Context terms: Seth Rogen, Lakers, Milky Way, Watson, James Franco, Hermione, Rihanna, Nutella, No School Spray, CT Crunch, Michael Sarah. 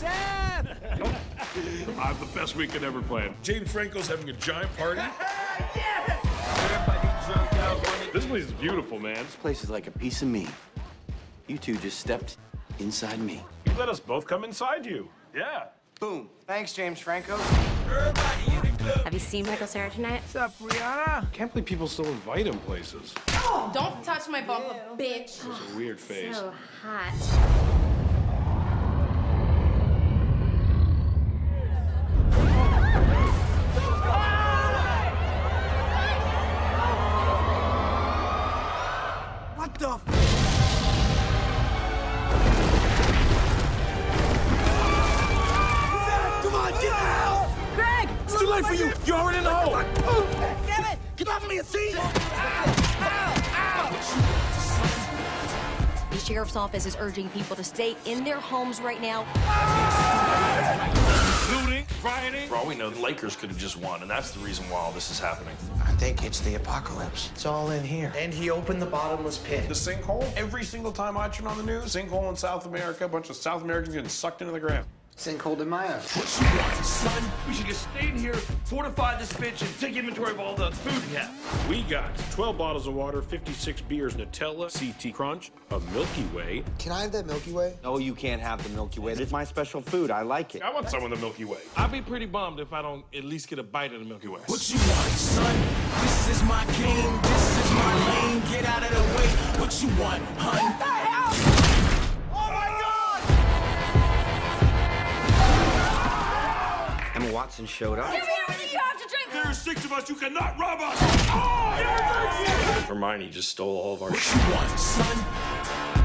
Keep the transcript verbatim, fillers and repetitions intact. Seth! I have the best weekend ever planned. James Franco's having a giant party. Yes! Everybody drunk out. This place is beautiful, man. This place is like a piece of me. You two just stepped inside me. You let us both come inside you. Yeah. Boom. Thanks, James Franco. Have you seen Michael Sarah tonight? What's up, Rihanna? Can't believe people still invite him places. Oh, don't touch my bumper, bitch. That was a weird face. So hot. What the f? For you. You're already in the hole. Damn it! Get off me and see! Ow! Ow! Ow! The sheriff's office is urging people to stay in their homes right now. Ah! Looting, rioting. For all we know, the Lakers could have just won, and that's the reason why all this is happening. I think it's the apocalypse. It's all in here. And he opened the bottomless pit. The sinkhole? Every single time I turn on the news, sinkhole in South America, a bunch of South Americans getting sucked into the ground. Sinkhole in my eyes. What you want, son? We should just stay in here, fortify this bitch, and take inventory of all the food we have. We got twelve bottles of water, fifty-six beers, Nutella, C T Crunch, a Milky Way. Can I have that Milky Way? No, you can't have the Milky Way. It's my special food. I like it. I want some of the Milky Way. I'd be pretty bummed if I don't at least get a bite of the Milky Way. What you want, son? This is my game. This is my lane. Get out of the way. What you want, hun? Watson showed up. Give me everything you have to drink! There are six of us, you cannot rob us! Oh, Hermione just stole all of our... What you want, son?